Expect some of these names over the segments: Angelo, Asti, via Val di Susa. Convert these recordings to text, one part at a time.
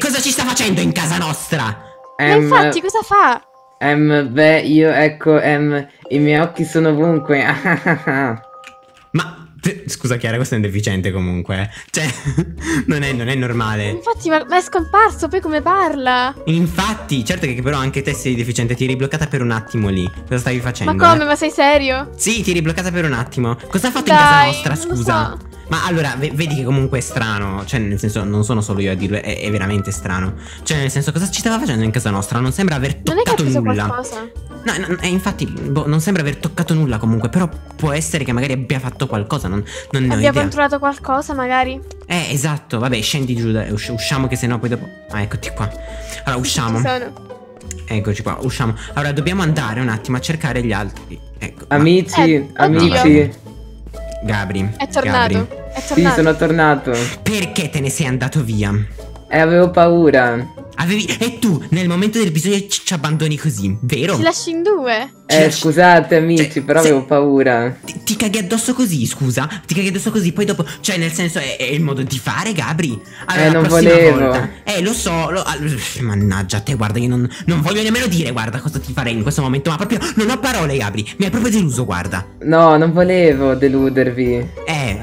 Cosa ci sta facendo in casa nostra? Ma infatti cosa fa? Beh, io ecco, i miei occhi sono ovunque. Ma scusa Chiara, questo è un deficiente comunque. Cioè, non è normale. Infatti, ma è scomparso, poi come parla? Infatti, certo che però anche te sei deficiente, ti eri bloccata per un attimo lì. Cosa stavi facendo? Ma come? Ma sei serio? Sì, ti eri bloccata per un attimo. Cosa ha fatto in casa nostra, scusa? So. Ma allora, vedi che comunque è strano. Cioè, nel senso, non sono solo io a dirlo, è veramente strano. Cioè, nel senso, cosa ci stava facendo in casa nostra? Non sembra aver toccato nulla. No, infatti, boh, non sembra aver toccato nulla comunque. Però può essere che magari abbia fatto qualcosa. Non ne ho idea. Abbia controllato qualcosa, magari. Esatto, vabbè, scendi giù, dai, usciamo che sennò poi dopo... Ah, eccoti qua. Allora, usciamo. Ci sono. Eccoci qua, usciamo. Allora, dobbiamo andare un attimo a cercare gli altri. Ecco. Amici, amici. Gabri. È tornato. Gabri. È tornato. Sì, sono tornato. Perché te ne sei andato via? Avevo paura. E tu, nel momento del bisogno, ci abbandoni così, vero? Ci lasci in due. Scusate amici, cioè, però avevo paura. Ti caghi addosso così, scusa? Ti caghi addosso così, poi dopo... Cioè, nel senso, è il modo di fare, Gabri? Allora, non volevo. Volta, lo so, mannaggia te, guarda, io non voglio nemmeno dire, guarda, cosa ti farei in questo momento. Ma proprio, non ho parole, Gabri. Mi hai proprio deluso, guarda. No, non volevo deludervi.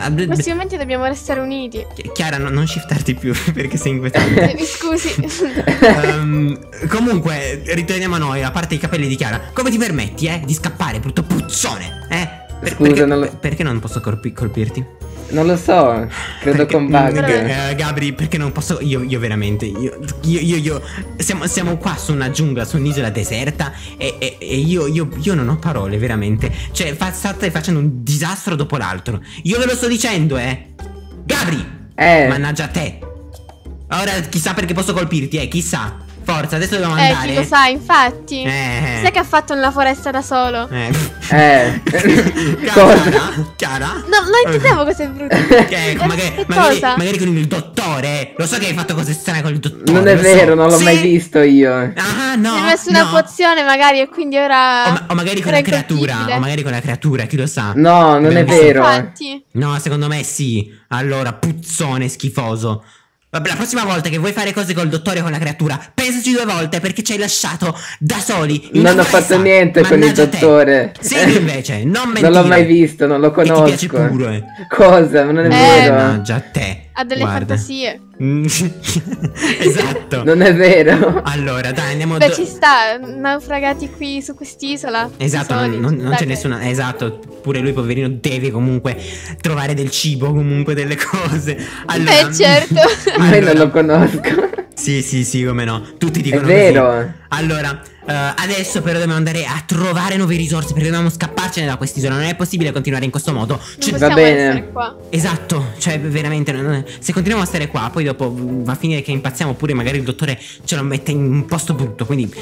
In questi momenti dobbiamo restare uniti. Chiara, non shiftarti più, perché sei inquietante. Mi scusi. Comunque, ritorniamo a noi, a parte i capelli di Chiara. Come ti permetti, di scappare, brutto puzzone, Scusa, perché non posso colpirti? Non lo so, credo con bug. Gabri, perché non posso... Io veramente, io siamo qua su una giungla, su un'isola deserta. E io non ho parole, veramente. Cioè, state facendo un disastro dopo l'altro. Io ve lo sto dicendo, Gabri! Mannaggia te! Ora chissà perché posso colpirti, chissà. Forza, adesso dobbiamo andare. Chi lo sa, infatti. Sai che ha fatto nella foresta da solo. Chiara? No, non intendevo cose brutte. Magari con il dottore. Lo so che hai fatto cose strane con il dottore. Non è vero, non l'ho mai visto io. Ah, no. Ti ho messo una pozione magari e quindi ora... O magari con la creatura. O magari con la creatura, chi lo sa. No, non è vero. No, secondo me sì. Allora, puzzone schifoso. Vabbè, la prossima volta che vuoi fare cose col dottore o con la creatura, pensaci due volte, perché ci hai lasciato da soli. Non ho fatto niente con il dottore. Sì, invece, non mentire. Non l'ho mai visto, non lo conosco. E ti piace pure. Cosa? Non è vero. Mannaggia te. Ha delle fantasie. Esatto. Non è vero. Allora, dai, andiamo. Beh, ci sta, naufragati qui su quest'isola. Esatto, non c'è nessuna. Esatto, pure lui poverino deve comunque trovare del cibo, comunque delle cose. Allora, certo. Io non lo conosco. Sì, come no. Tutti dicono così. È vero. Allora, adesso però dobbiamo andare a trovare nuove risorse, perché dobbiamo scapparcene da quest'isola. Non è possibile continuare in questo modo. Va bene. Qua. Esatto, cioè veramente se continuiamo a stare qua, poi dopo va a finire che impazziamo, oppure magari il dottore ce lo mette in un posto brutto, quindi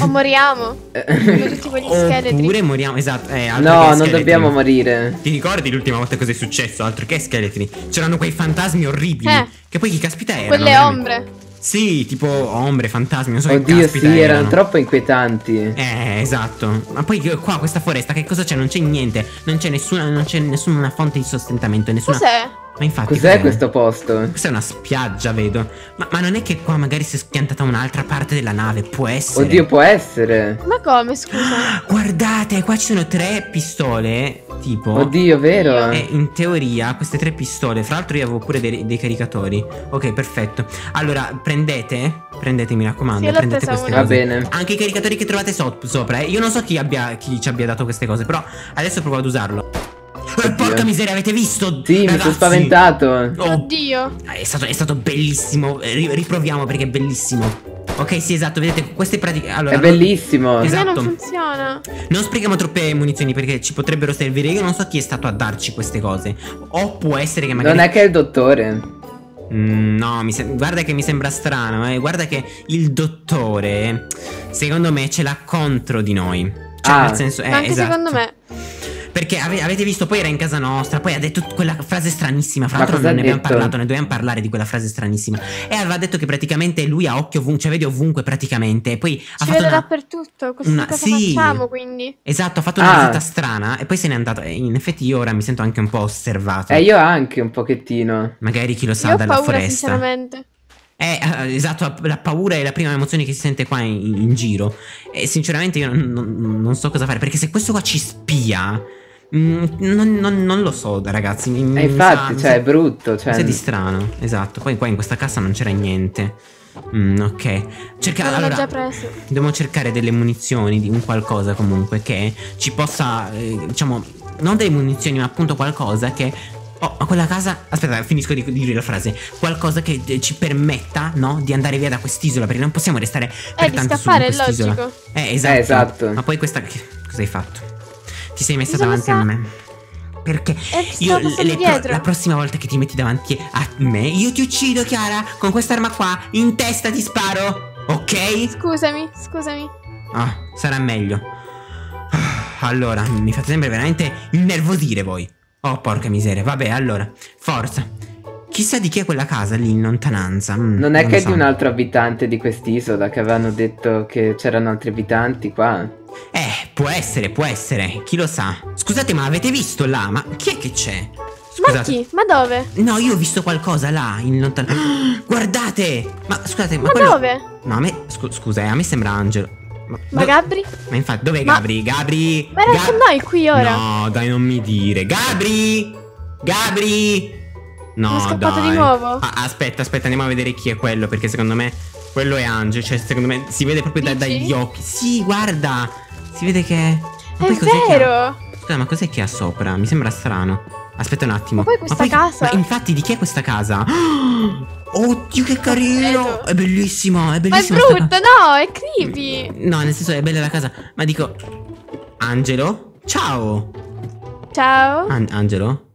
o moriamo. Come tutti quegli scheletri. Oppure moriamo, esatto. No, non dobbiamo morire. Ti ricordi l'ultima volta cosa è successo? Altro che scheletri. C'erano quei fantasmi orribili. Che poi chi caspita erano? Quelle ombre. Sì, tipo ombre, fantasmi, non so. Oddio, che sì, erano troppo inquietanti. Esatto. Ma poi qua, questa foresta, che cosa c'è? Non c'è niente. Non c'è nessuna fonte di sostentamento. Cos'è? Ma infatti, cos'è questo posto? Questa è una spiaggia, vedo. Ma non è che qua magari si è schiantata un'altra parte della nave? Può essere. Oddio, può essere. Ma come, scusa? Guardate, qua ci sono tre pistole. Tipo. Oddio, vero? In teoria queste tre pistole. Fra l'altro io avevo pure dei caricatori. Ok, perfetto. Allora, prendete, mi raccomando. Sì, prendete queste cose. Va bene. Anche i caricatori che trovate sopra. Io non so chi ci abbia dato queste cose, però adesso provo ad usarlo. Porca miseria, avete visto? Sì, ragazzi, mi sono spaventato. Oddio. È stato bellissimo. Riproviamo perché è bellissimo. Ok, sì, esatto, vedete, queste pratiche... Allora, è bellissimo. Esatto. Non funziona. Non sprechiamo troppe munizioni perché ci potrebbero servire. Io non so chi è stato a darci queste cose. O può essere che magari... Non è che è il dottore. No, guarda che mi sembra strano, Guarda che il dottore, secondo me, ce l'ha contro di noi. Cioè, nel senso... anche esatto. Secondo me. Perché avete visto, poi era in casa nostra, poi ha detto quella frase stranissima. Fra l'altro non ne abbiamo parlato, ne dobbiamo parlare di quella frase stranissima. E aveva detto che praticamente lui ha occhio ovunque, cioè vede ovunque praticamente. E poi ha fatto dappertutto, cosa facciamo quindi? Esatto, ha fatto una visita strana e poi se n'è andato. In effetti io ora mi sento anche un po' osservato. Io anche un pochettino. Magari chi lo sa dalla foresta. Sinceramente. Esatto, la paura è la prima emozione che si sente qua in giro. E sinceramente io non so cosa fare, perché se questo qua ci spia, non lo so, ragazzi. Infatti, cioè, è brutto, cioè. È di strano, esatto. Poi qua in questa cassa non c'era niente. Ok, allora, già preso. Dobbiamo cercare delle munizioni, di un qualcosa comunque che ci possa, diciamo, non delle munizioni, ma appunto qualcosa che... Oh, ma quella casa... Aspetta, finisco di dire la frase. Qualcosa che ci permetta, no? Di andare via da quest'isola, perché non possiamo restare per tanto su quest'isola. Logico. Esatto. Ma poi questa... Cosa hai fatto? Ti sei messa davanti a me. Perché io la prossima volta che ti metti davanti a me, io ti uccido, Chiara. Con quest'arma qua, in testa ti sparo. Ok? Scusami. Ah, sarà meglio. Allora, mi fate sempre veramente innervosire voi. Oh, porca miseria. Vabbè, allora, forza. Chissà di chi è quella casa lì in lontananza. Non è che è di un altro abitante di quest'isola, che avevano detto che c'erano altri abitanti qua? Può essere, chi lo sa. Scusate, ma avete visto là? Ma chi è che c'è? Ma chi? Ma dove? No, io ho visto qualcosa là in lontananza. Guardate! Ma scusate, ma quello... dove? No, a me... scusa, a me sembra Angelo. Ma Gabri? Ma infatti, dov'è Gabri? Gabri? Ma era con noi qui ora. No, dai, non mi dire. Gabri! No, dai. È scappato di nuovo. Aspetta, andiamo a vedere chi è quello, perché secondo me quello è Angelo, cioè secondo me si vede proprio dagli occhi. Sì, guarda, si vede che... Ma è vero! Scusa, ma cos'è che ha sopra? Mi sembra strano. Aspetta un attimo. Ma poi questa casa... Ma infatti, di chi è questa casa? Oddio, che carino! È bellissimo, è bellissimo. Ma è brutto, no, è creepy. No, nel senso, è bella la casa. Ma dico... Angelo? Ciao! Angelo?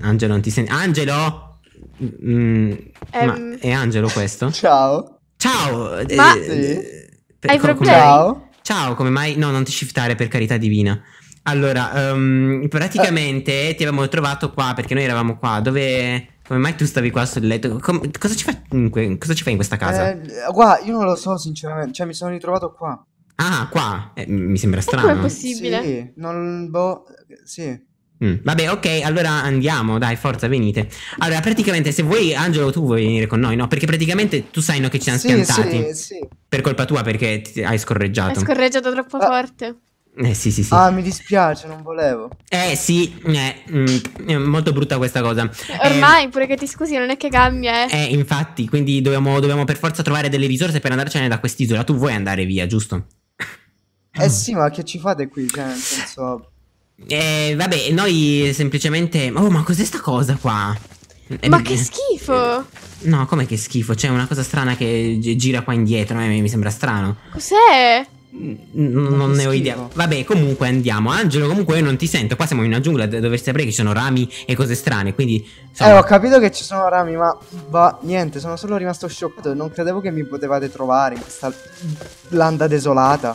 Angelo, non ti senti? Angelo! Ma è Angelo questo? Ciao! Ma hai problemi? Ciao, come mai? No, non ti shiftare, per carità divina. Allora, praticamente ti avevamo trovato qua, perché noi eravamo qua. Dove... Come mai tu stavi qua sul letto? Cosa ci fai in questa casa? Guarda, io non lo so sinceramente. Cioè, mi sono ritrovato qua. Ah, qua? Mi sembra strano. Come è possibile? Sì, sì. Vabbè, ok, allora andiamo, dai, forza, venite. Allora, praticamente, se vuoi, Angelo, tu vuoi venire con noi, no? Perché praticamente tu sai, no, che ci hanno schiantati. Sì. Per colpa tua, perché ti hai scorreggiato. Hai scorreggiato troppo forte. Sì. Ah, mi dispiace, non volevo. Sì, è molto brutta questa cosa. Ormai, pure che ti scusi, non è che cambia, infatti, quindi dobbiamo per forza trovare delle risorse per andarcene da quest'isola. Tu vuoi andare via, giusto? Sì, ma che ci fate qui? Cioè, nel senso... vabbè, noi semplicemente... Oh, ma cos'è sta cosa qua? Ma che schifo! No, come che schifo? C'è una cosa strana che gira qua indietro, mi sembra strano. Cos'è? Non ne ho idea. Vabbè, comunque andiamo. Angelo, comunque io non ti sento. Qua siamo in una giungla, dovresti sapere che ci sono rami e cose strane, quindi insomma... ho capito che ci sono rami, ma niente, sono solo rimasto scioccato. Non credevo che mi potevate trovare in questa landa desolata.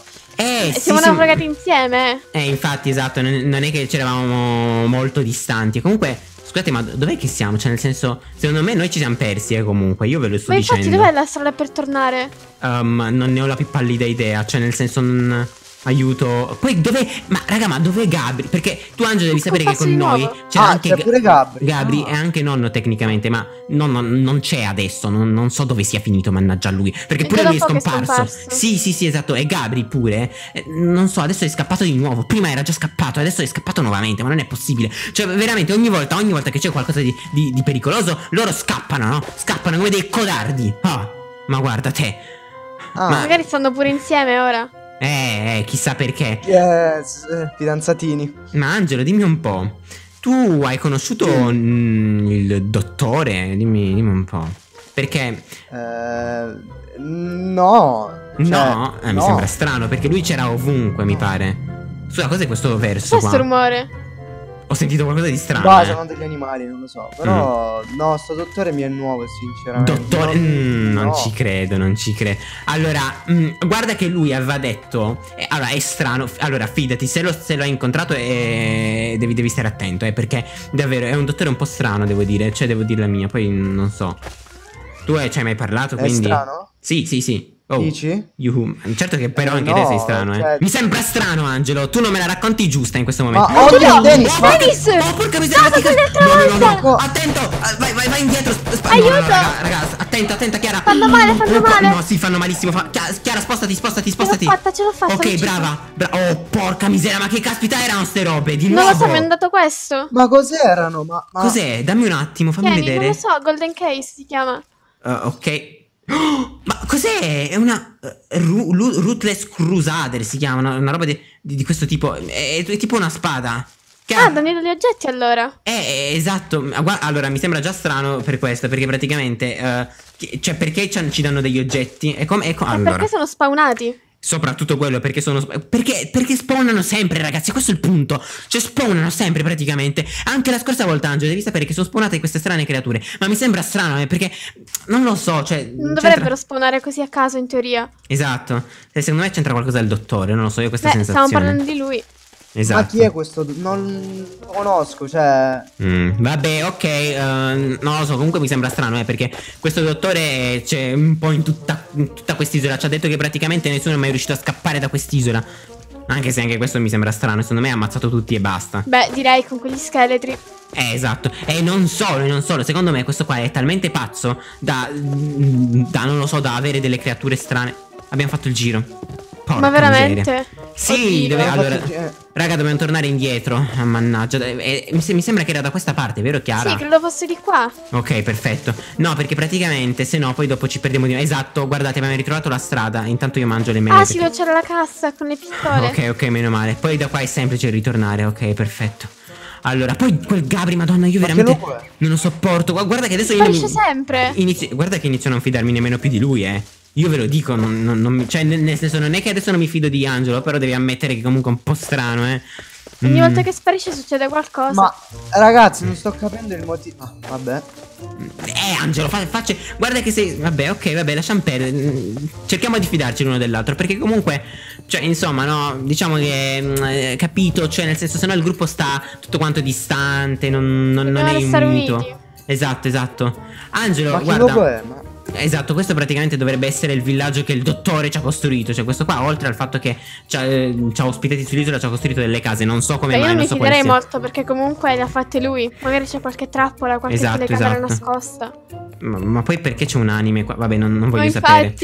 Siamo naufragati insieme. Infatti, esatto, non è che c'eravamo molto distanti. Comunque, scusate, ma dov'è che siamo? Cioè, nel senso, secondo me noi ci siamo persi, comunque. Io ve lo sto dicendo. Ma infatti, dov'è la strada per tornare? Non ne ho la più pallida idea. Cioè, nel senso, non... Aiuto. Poi dov'è? Ma raga, ma dov'è Gabri? Perché tu, Angelo, devi sapere che con noi c'era anche pure Gabri. Gabri è anche nonno tecnicamente, ma non c'è adesso. Non so dove sia finito, mannaggia lui. Perché pure lui è scomparso. Sì, esatto. E Gabri pure. Non so, adesso è scappato di nuovo. Prima era già scappato, adesso è scappato nuovamente. Ma non è possibile. Cioè, veramente ogni volta che c'è qualcosa di pericoloso, loro scappano, no? Scappano come dei codardi. Ma guarda te. Magari stanno pure insieme ora. Chissà perché. Fidanzatini. Ma Angelo, dimmi un po'. Tu hai conosciuto il dottore? Dimmi un po'. Perché? No. Cioè, no? Mi sembra strano, perché lui c'era ovunque, mi pare. Scusa, cos'è questo verso qua? Questo rumore. Ho sentito qualcosa di strano. Sono degli animali, non lo so. Però no, sto dottore mi è nuovo, sinceramente. Dottore? Non ci credo, Allora, guarda che lui aveva detto... allora, è strano. Allora, fidati, se lo hai incontrato devi stare attento, perché davvero è un dottore un po' strano, devo dire. Cioè, devo dire la mia, poi non so. Tu ci hai mai parlato, quindi... È strano? Sì. Dici? Yuhu. Certo che però anche no, te sei strano, cioè... Mi sembra strano, Angelo. Tu non me la racconti giusta in questo momento. Ma oddio, Dennis! Ma porca miseria! No. Attento! Vai indietro! Aiuto! No, ragazzi, attenta, Chiara! Fanno male, fanno male! No, sì, fanno malissimo. Chiara, spostati! Ce l'ho fatta! Ok, brava! Oh, porca miseria, ma che caspita erano ste robe? Di nuovo! Non lo so, mi è andato questo! Ma cos'erano? Cos'è? Dammi un attimo, fammi vedere. Non lo so, Golden Case si chiama. Ok. Oh, ma cos'è? È una Ruthless Crusader si chiama, una roba di questo tipo. È tipo una spada che danno degli oggetti allora. Esatto. Allora mi sembra già strano per questo, perché praticamente cioè perché ci danno degli oggetti? Allora, perché sono spawnati? Soprattutto quello, perché sono perché spawnano sempre, ragazzi, questo è il punto. Cioè spawnano sempre praticamente. Anche la scorsa volta, Angelo, devi sapere che sono spawnate queste strane creature. Ma mi sembra strano, perché non lo so, cioè non dovrebbero spawnare così a caso in teoria. Esatto. Secondo me c'entra qualcosa il dottore, non lo so, io questa sensazione. Stiamo parlando di lui. Esatto. Ma chi è questo? Non lo conosco, cioè... vabbè, ok, non lo so, comunque mi sembra strano, perché questo dottore c'è un po' in tutta quest'isola. Ci ha detto che praticamente nessuno è mai riuscito a scappare da quest'isola. Anche se anche questo mi sembra strano, secondo me ha ammazzato tutti e basta. Beh, direi con quegli scheletri. Esatto, e non solo, secondo me questo qua è talmente pazzo da non lo so, da avere delle creature strane. Abbiamo fatto il giro. Porca miseria. Sì, raga, dobbiamo tornare indietro. Mannaggia, mi sembra che era da questa parte, vero Chiara? Sì, credo fosse di qua. Ok, perfetto. No, perché praticamente se no poi dopo ci perdiamo di... Esatto, guardate, abbiamo ritrovato la strada. Intanto io mangio le mele. Ah, sì, perché... c'era la cassa con le pistole. Ok, meno male. Poi da qua è semplice ritornare, ok, perfetto. Allora, poi quel Gabri, madonna, io veramente non lo sopporto. Guarda che adesso guarda che inizio a non fidarmi nemmeno più di lui, Io ve lo dico, cioè nel senso non è che adesso non mi fido di Angelo, però devi ammettere che comunque è un po' strano, Ogni volta che sparisce succede qualcosa. Ma ragazzi, non sto capendo il motivo. Ah, vabbè. Angelo, faccia. Guarda che sei... Vabbè, ok, vabbè, lasciamo perdere. Cerchiamo di fidarci l'uno dell'altro, perché comunque... Cioè, insomma, no, diciamo che... capito, cioè nel senso, se no il gruppo sta tutto quanto distante, non è unito. Esatto. Angelo, guarda... Esatto, questo praticamente dovrebbe essere il villaggio che il dottore ci ha costruito. Cioè questo qua, oltre al fatto che ci ha ospitati sull'isola, ci ha costruito delle case. Non so come mai. Io non mi fiderei molto, perché comunque l'ha fatta lui. Magari c'è qualche trappola, qualche telecamera nascosta. Ma poi perché c'è un anime qua? Vabbè, non voglio sapere.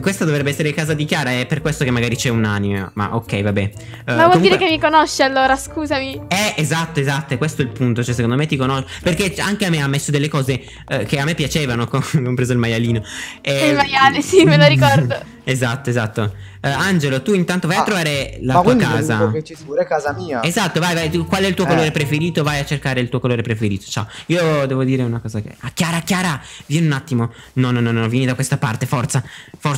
Questa dovrebbe essere casa di Chiara, è per questo che magari c'è un anime. Ma ok, vabbè. Ma vuol dire che mi conosce allora, scusami. Esatto, questo è il punto. Cioè secondo me ti conosce, perché anche a me ha messo delle cose che a me piacevano, compreso il maialino. Il maiale, sì, me lo ricordo. Esatto. Angelo, tu intanto vai a trovare la tua casa. Che ci pure casa mia. Esatto, vai. Qual è il tuo colore preferito? Vai a cercare il tuo colore preferito. Ciao. Io devo dire una cosa che... Chiara, vieni un attimo. No, vieni da questa parte, forza.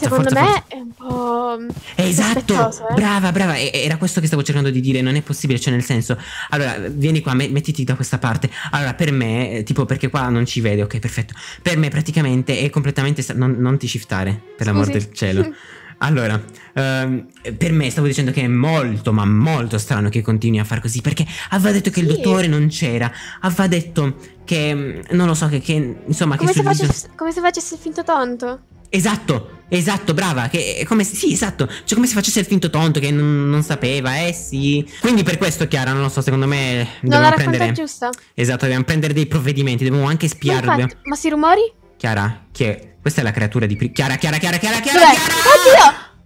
Secondo me è un po'... Esatto, brava. Era questo che stavo cercando di dire. Non è possibile, cioè nel senso... Allora, vieni qua, mettiti da questa parte. Allora, per me, tipo, perché qua non ci vede. Ok, perfetto. Per me praticamente è completamente... Non ti shiftare, per l'amor del cielo. Allora, per me stavo dicendo che è molto, ma molto strano che continui a far così, perché aveva detto che il dottore non c'era, aveva detto che, non lo so, che insomma... Come se facesse il finto tonto. Esatto, brava, cioè come se facesse il finto tonto, che non sapeva, sì. Quindi per questo, Chiara, non lo so, secondo me dobbiamo prendere... giusta. Esatto, dobbiamo prendere dei provvedimenti, dobbiamo anche spiarlo. Ma si rumori? Chiara, questa è la creatura di... Chiara! Oddio!